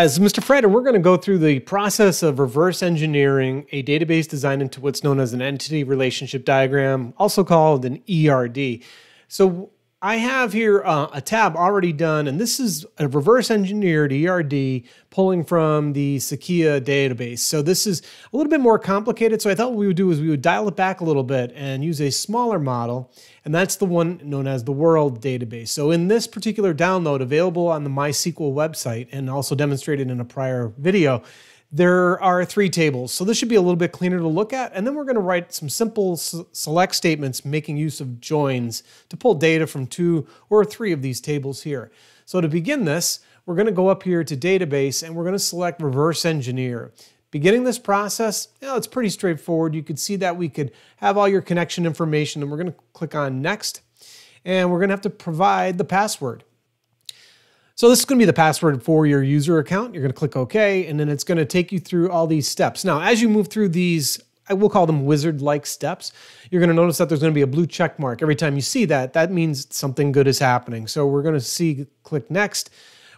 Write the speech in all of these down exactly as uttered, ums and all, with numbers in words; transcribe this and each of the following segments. As Mister Fred, we're going to go through the process of reverse engineering a database design into what's known as an entity relationship diagram, also called an E R D. So I have here uh, a tab already done, and this is a reverse engineered E R D pulling from the Sakila database. So this is a little bit more complicated. So I thought what we would do is we would dial it back a little bit and use a smaller model, and that's the one known as the World database. So in this particular download, available on the MySQL website and also demonstrated in a prior video, there are three tables. So this should be a little bit cleaner to look at. And then we're going to write some simple select statements making use of joins to pull data from two or three of these tables here. So to begin this, we're going to go up here to database and we're going to select reverse engineer. Beginning this process, you know, it's pretty straightforward. You could see that we could have all your connection information, and we're going to click on next, and we're going to have to provide the password. So this is going to be the password for your user account. You're going to click OK, and then it's going to take you through all these steps. Now, as you move through these, I will call them wizard-like steps, you're going to notice that there's going to be a blue check mark. Every time you see that, that means something good is happening. So we're going to see, click Next.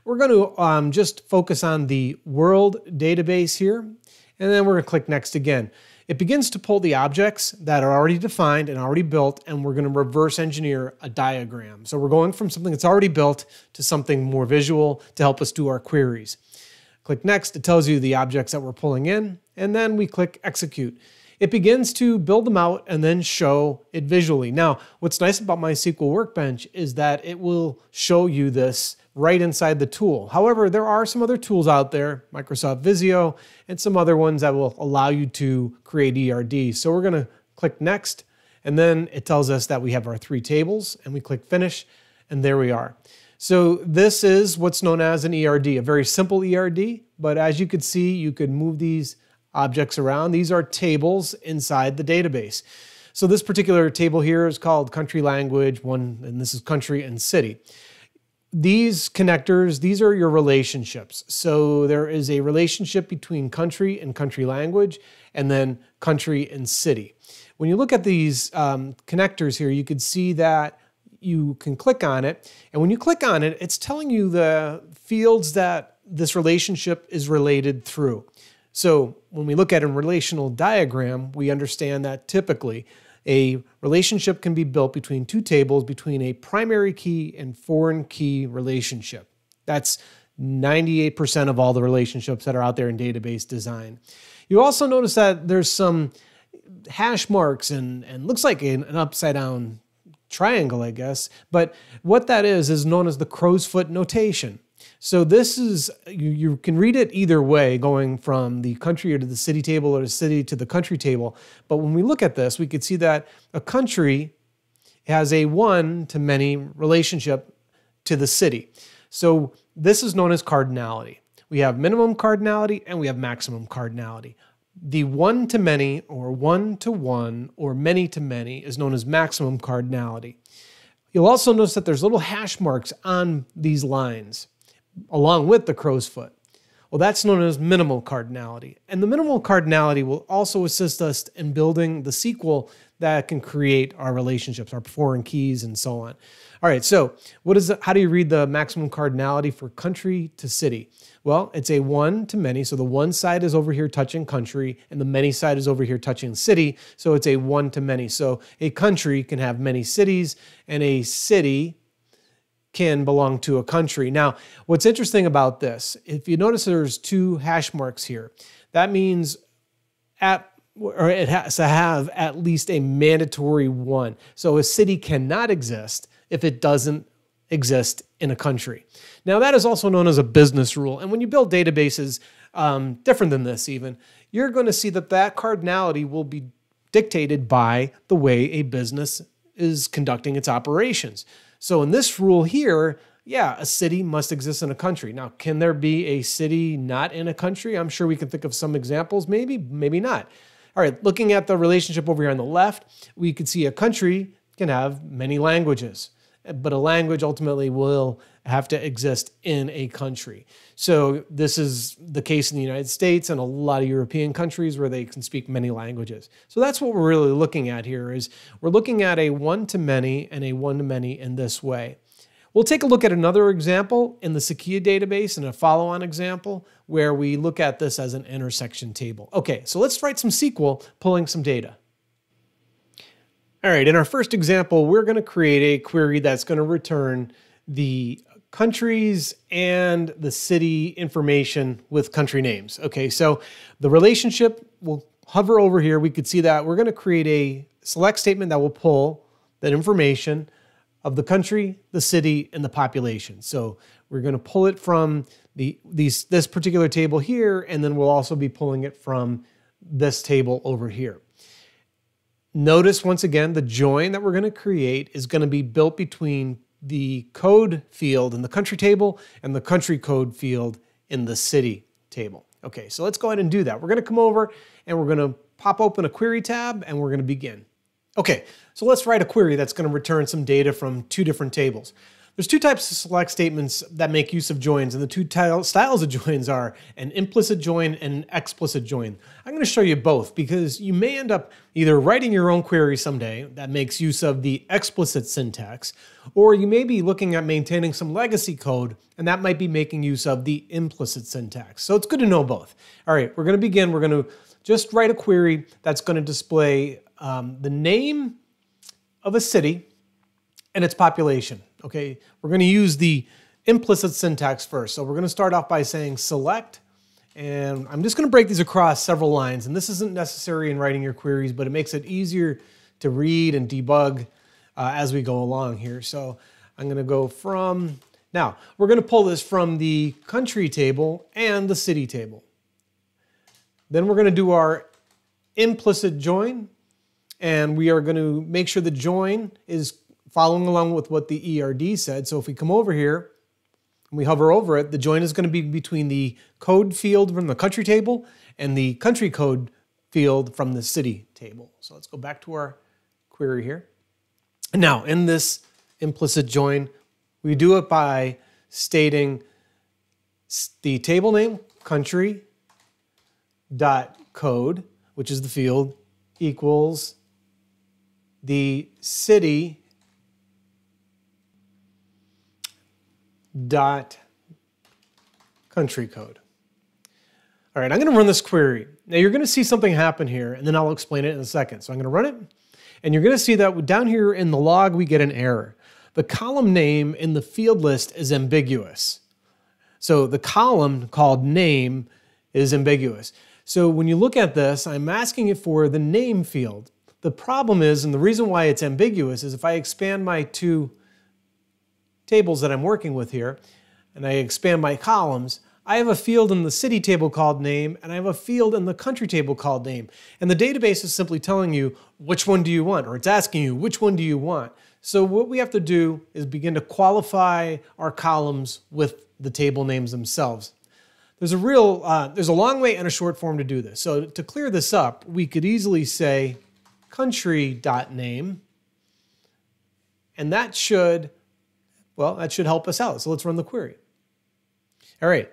We're going to um, just focus on the World database here, and then we're going to click Next again. It begins to pull the objects that are already defined and already built, and we're going to reverse engineer a diagram. So we're going from something that's already built to something more visual to help us do our queries. Click Next, it tells you the objects that we're pulling in, and then we click Execute. It begins to build them out and then show it visually. Now, what's nice about MySQL Workbench is that it will show you this right inside the tool. However, there are some other tools out there, Microsoft Visio, and some other ones that will allow you to create E R D. So we're going to click Next, and then it tells us that we have our three tables, and we click Finish, and there we are. So this is what's known as an E R D, a very simple E R D, but as you could see, you could move these objects around. These are tables inside the database. So this particular table here is called country language one, and this is country and city. These connectors, these are your relationships. So there is a relationship between country and country language, and then country and city. When you look at these um, connectors here, you can see that you can click on it. And when you click on it, it's telling you the fields that this relationship is related through. So when we look at a relational diagram, we understand that typically a relationship can be built between two tables between a primary key and foreign key relationship. That's ninety-eight percent of all the relationships that are out there in database design. You also notice that there's some hash marks and, and looks like an, an upside down triangle, I guess. But what that is is known as the crow's foot notation. So this is, you, you can read it either way, going from the country or to the city table or the city to the country table. But when we look at this, we could see that a country has a one-to-many relationship to the city. So this is known as cardinality. We have minimum cardinality and we have maximum cardinality. The one-to-many or one-to-one or many-to-many is known as maximum cardinality. You'll also notice that there's little hash marks on these lines, along with the crow's foot. Well, that's known as minimal cardinality. And the minimal cardinality will also assist us in building the S Q L that can create our relationships, our foreign keys, and so on. All right, so what is the, how do you read the maximum cardinality for country to city? Well, it's a one to many, so the one side is over here touching country, and the many side is over here touching city, so it's a one to many. So a country can have many cities, and a city can belong to a country. Now, what's interesting about this, if you notice there's two hash marks here, that means at, or it has to have at least a mandatory one. So a city cannot exist if it doesn't exist in a country. Now, that is also known as a business rule. And when you build databases um, different than this even, you're going to see that that cardinality will be dictated by the way a business is conducting its operations. So in this rule here, yeah, a city must exist in a country. Now, can there be a city not in a country? I'm sure we can think of some examples, maybe, maybe not. All right, looking at the relationship over here on the left, we could see a country can have many languages, but a language ultimately will have to exist in a country. So this is the case in the United States and a lot of European countries where they can speak many languages. So that's what we're really looking at here is we're looking at a one-to-many and a one-to-many in this way. We'll take a look at another example in the Sakila database and a follow-on example where we look at this as an intersection table. Okay, so let's write some S Q L pulling some data. All right, in our first example, we're going to create a query that's going to return the countries and the city information with country names. Okay, so the relationship will hover over here. We could see that we're going to create a select statement that will pull that information of the country, the city, and the population. So we're going to pull it from the these this particular table here, and then we'll also be pulling it from this table over here. Notice once again, the join that we're going to create is going to be built between the code field in the country table and the country code field in the city table. Okay, so let's go ahead and do that. We're going to come over and we're going to pop open a query tab and we're going to begin. Okay, so let's write a query that's going to return some data from two different tables. There's two types of select statements that make use of joins, and the two styles of joins are an implicit join and an explicit join. I'm going to show you both because you may end up either writing your own query someday that makes use of the explicit syntax, or you may be looking at maintaining some legacy code, and that might be making use of the implicit syntax. So it's good to know both. All right, we're going to begin. We're going to just write a query that's going to display Um, the name of a city and its population. Okay, we're going to use the implicit syntax first. So we're going to start off by saying select, and I'm just going to break these across several lines. And this isn't necessary in writing your queries, but it makes it easier to read and debug uh, as we go along here. So I'm going to go from, now we're going to pull this from the country table and the city table. Then we're going to do our implicit join. And we are going to make sure the join is following along with what the E R D said. So if we come over here and we hover over it, the join is going to be between the code field from the country table and the country code field from the city table. So let's go back to our query here. Now, in this implicit join, we do it by stating the table name country.code, which is the field, equals the city dot country code. All right, I'm going to run this query. Now you're going to see something happen here, and then I'll explain it in a second. So I'm going to run it, and you're going to see that down here in the log, we get an error. The column name in the field list is ambiguous. So the column called name is ambiguous. So when you look at this, I'm asking it for the name field. The problem is, and the reason why it's ambiguous, is if I expand my two tables that I'm working with here, and I expand my columns, I have a field in the city table called name, and I have a field in the country table called name. And the database is simply telling you, which one do you want? Or it's asking you, which one do you want? So what we have to do is begin to qualify our columns with the table names themselves. There's a real, uh, there's a long way and a short form to do this. So to clear this up, we could easily say country.name, and that should, well, that should help us out. So let's run the query. All right,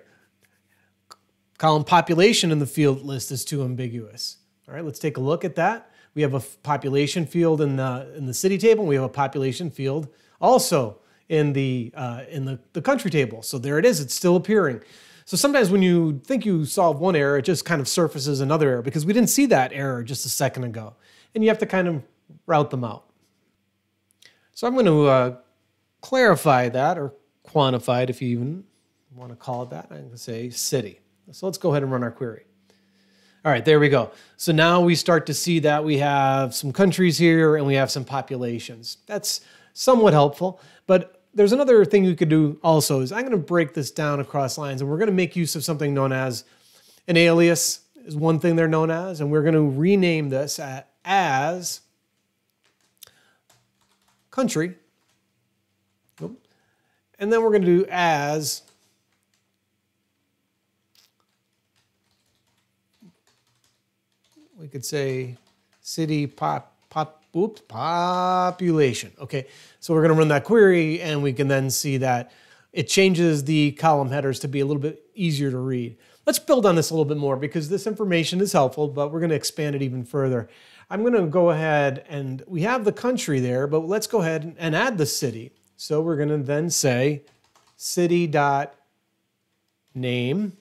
column population in the field list is too ambiguous. All right, let's take a look at that. We have a population field in the in the city table. And we have a population field also in the uh, in the, the country table. So there it is. It's still appearing. So sometimes when you think you solve one error, it just kind of surfaces another error because we didn't see that error just a second ago. And you have to kind of route them out. So I'm going to uh, clarify that, or quantify it if you even want to call it that. I'm going to say city. So let's go ahead and run our query. All right, there we go. So now we start to see that we have some countries here and we have some populations. That's somewhat helpful, but there's another thing you could do also is I'm going to break this down across lines, and we're going to make use of something known as an alias is one thing they're known as, and we're going to rename this at, as country, and then we're going to do as we could say city pop pop. Oops, population. Okay, so we're going to run that query, and we can then see that it changes the column headers to be a little bit easier to read. Let's build on this a little bit more because this information is helpful, but we're going to expand it even further. I'm going to go ahead and we have the country there, but let's go ahead and add the city. So we're going to then say city.name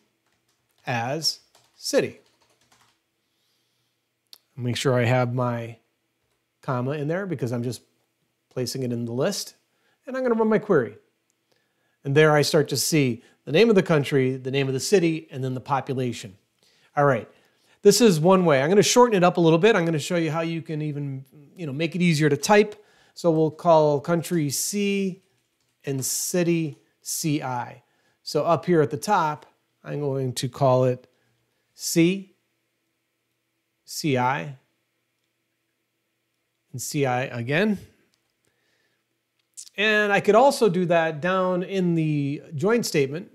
as city. Make sure I have my comma in there because I'm just placing it in the list. And I'm going to run my query. And there I start to see the name of the country, the name of the city, and then the population. All right. This is one way. I'm going to shorten it up a little bit. I'm going to show you how you can even, you know, make it easier to type. So we'll call country C and city C I. So up here at the top, I'm going to call it C, C I, and C I again. And I could also do that down in the join statement.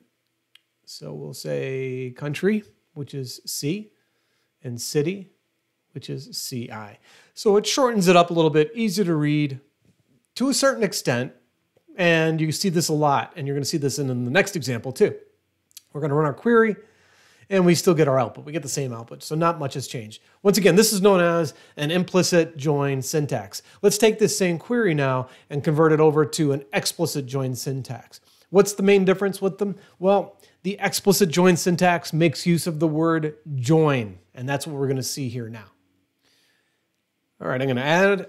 So we'll say country, which is C, and city, which is C I. So it shortens it up a little bit, easier to read to a certain extent. And you see this a lot, and you're going to see this in the next example too. We're going to run our query, and we still get our output. We get the same output, so not much has changed. Once again, this is known as an implicit join syntax. Let's take this same query now and convert it over to an explicit join syntax. What's the main difference with them? Well, the explicit join syntax makes use of the word join, and that's what we're going to see here now. All right, I'm going to add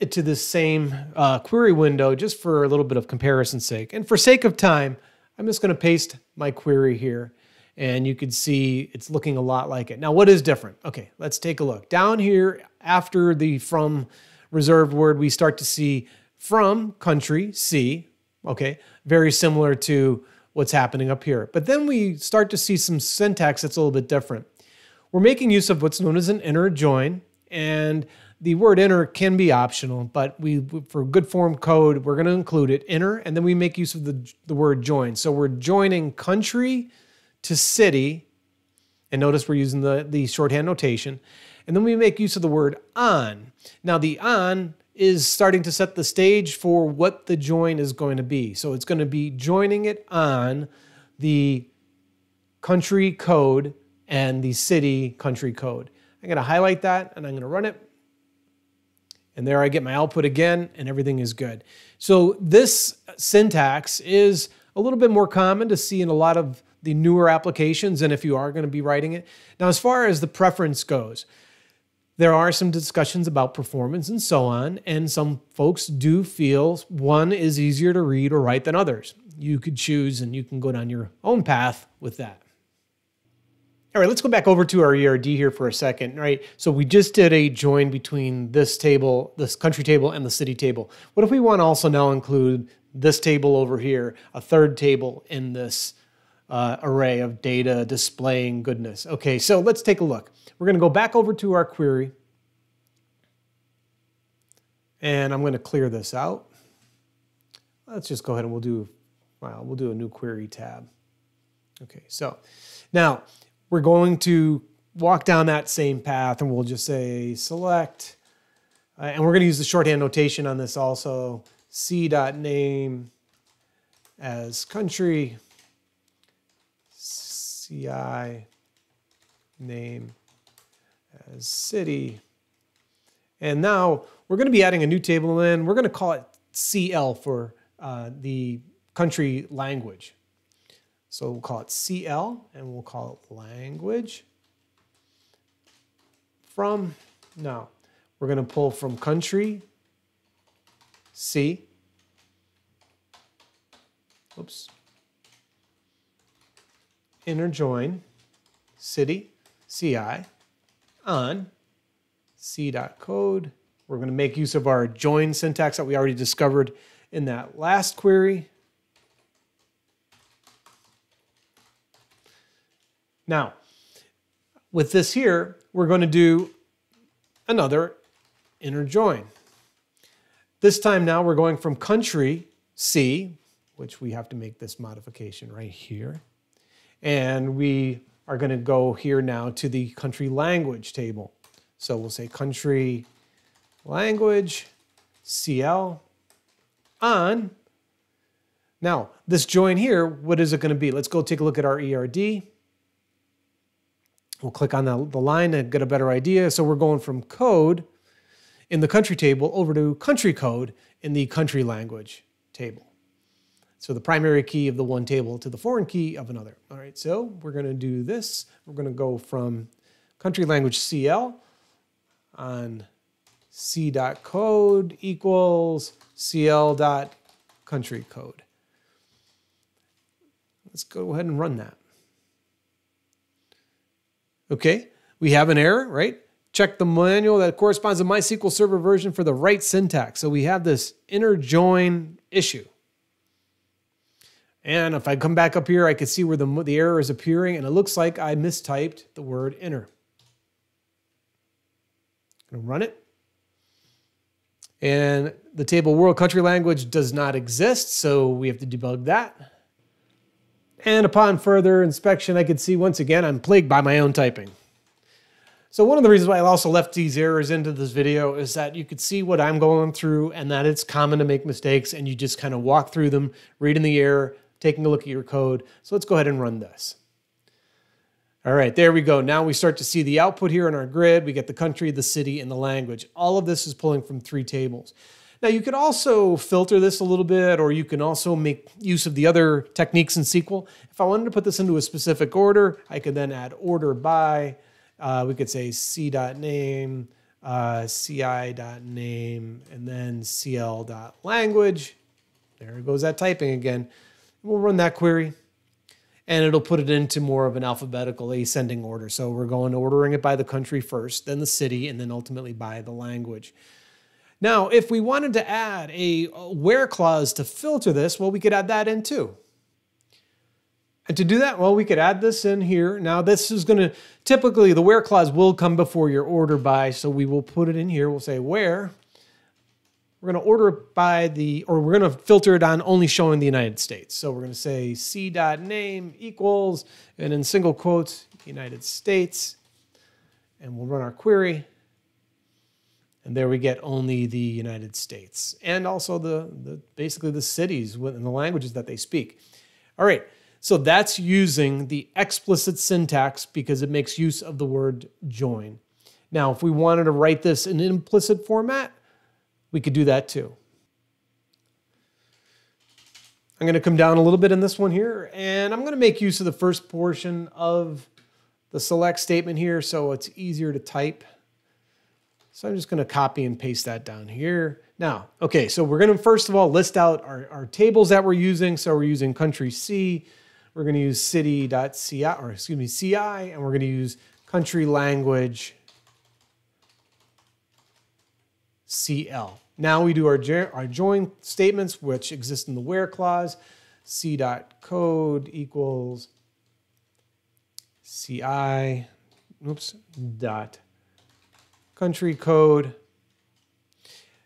it to this same uh, query window just for a little bit of comparison's sake. And for sake of time, I'm just going to paste my query here, and you can see it's looking a lot like it. Now, what is different? Okay, let's take a look. Down here, after the from reserved word, we start to see from country, C, okay, very similar to what's happening up here. But then we start to see some syntax that's a little bit different. We're making use of what's known as an inner join, and the word inner can be optional, but we, for good form code, we're going to include it, inner, and then we make use of the, the word join. So we're joining country to city, and notice we're using the, the shorthand notation, and then we make use of the word on. Now the on is starting to set the stage for what the join is going to be. So it's going to be joining it on the country code and the city country code. I'm going to highlight that, and I'm going to run it. And there I get my output again, and everything is good. So this syntax is a little bit more common to see in a lot of the newer applications, and if you are going to be writing it. Now, as far as the preference goes, there are some discussions about performance and so on, and some folks do feel one is easier to read or write than others. You could choose, and you can go down your own path with that. All right, let's go back over to our E R D here for a second, right? So we just did a join between this table, this country table, and the city table. What if we want to also now include this table over here, a third table in this uh, array of data displaying goodness? Okay, so let's take a look. We're going to go back over to our query. And I'm going to clear this out. Let's just go ahead and we'll do, well, we'll do a new query tab. Okay, so now, we're going to walk down that same path, and we'll just say select, uh, and we're going to use the shorthand notation on this also, C.name as country, C I name as city, and now we're going to be adding a new table in. We're going to call it C L for uh, the country language. So we'll call it C L, and we'll call it language. From, now, we're going to pull from country, C, oops, inner join, city, C I, on, C.code. We're going to make use of our join syntax that we already discovered in that last query. Now, with this here, we're going to do another inner join. This time now, we're going from country C, which we have to make this modification right here, and we are going to go here now to the country language table. So we'll say country language C L on. Now, this join here, what is it going to be? Let's go take a look at our E R D. We'll click on the, the line and get a better idea. So we're going from code in the country table over to country code in the country language. table. So the primary key of the one table to the foreign key of another. All right, so we're going to do this. We're going to go from country language C L on c.code equals cl.country code. Let's go ahead and run that. Okay, we have an error, right? Check the manual that corresponds to MySQL Server version for the right syntax. So we have this inner join issue. And if I come back up here, I can see where the, the error is appearing, and it looks like I mistyped the word inner. I'm going to run it. And the table world country language does not exist, so we have to debug that. And upon further inspection, I can see once again I'm plagued by my own typing. So one of the reasons why I also left these errors into this video is that you could see what I'm going through and that it's common to make mistakes, and you just kind of walk through them, reading the error, taking a look at your code. So let's go ahead and run this. All right, there we go. Now we start to see the output here in our grid. We get the country, the city, and the language. All of this is pulling from three tables. Now you could also filter this a little bit, or you can also make use of the other techniques in S Q L. If I wanted to put this into a specific order, I could then add order by. Uh, we could say c.name, uh, ci.name, and then cl.language. There goes that typing again. We'll run that query, and it'll put it into more of an alphabetical ascending order. So we're going ordering it by the country first, then the city, and then ultimately by the language. Now, if we wanted to add a where clause to filter this, well, we could add that in too. And to do that, well, we could add this in here. Now, this is going to, typically, the where clause will come before your order by, so we will put it in here. We'll say where. We're going to order it by the, or we're going to filter it on only showing the United States. So we're going to say c.name equals, and in single quotes, United States. And we'll run our query. And there we get only the United States, and also the, the basically the cities and the languages that they speak. All right, so that's using the explicit syntax because it makes use of the word join. Now, if we wanted to write this in implicit format, we could do that too. I'm going to come down a little bit in this one here, and I'm going to make use of the first portion of the select statement here so it's easier to type. So I'm just going to copy and paste that down here. Now, okay, so we're going to first of all list out our, our tables that we're using. So we're using country C, we're going to use city.ci, or excuse me, C I, and we're going to use country language C L. Now we do our, our join statements, which exist in the where clause, c.code equals C I, oops, dot. country code,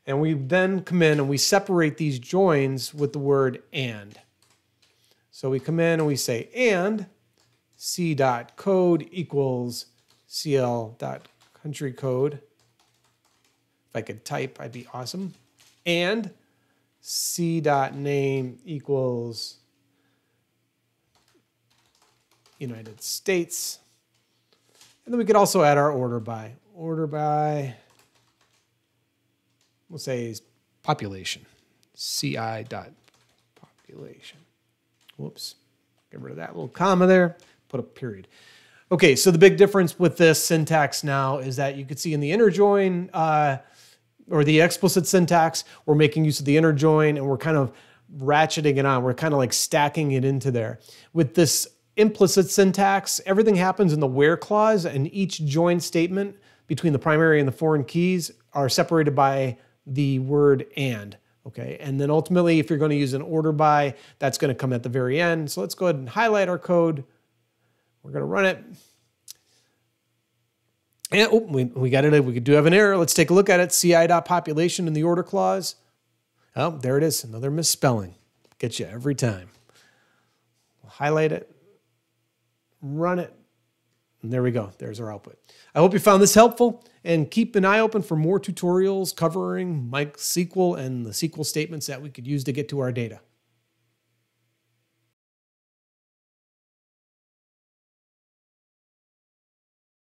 and we then come in and we separate these joins with the word and. So we come in and we say and c.code equals cl.country code. If I could type, I'd be awesome. And c.name equals United States. And then we could also add our order by. Order by, we'll say population, C I dot population. Whoops, get rid of that little comma there, put a period. Okay, so the big difference with this syntax now is that you could see in the inner join uh, or the explicit syntax, we're making use of the inner join and we're kind of ratcheting it on. We're kind of like stacking it into there. With this implicit syntax, everything happens in the where clause, and each join statement between the primary and the foreign keys are separated by the word and, okay? And then ultimately, if you're going to use an order by, that's going to come at the very end. So let's go ahead and highlight our code. We're going to run it. And oh, we, we got it. We do have an error. Let's take a look at it. C I.population in the order clause. Oh, there it is. Another misspelling. Gets you every time. We'll highlight it. Run it. And there we go. There's our output. I hope you found this helpful, and keep an eye open for more tutorials covering MySQL and the S Q L statements that we could use to get to our data.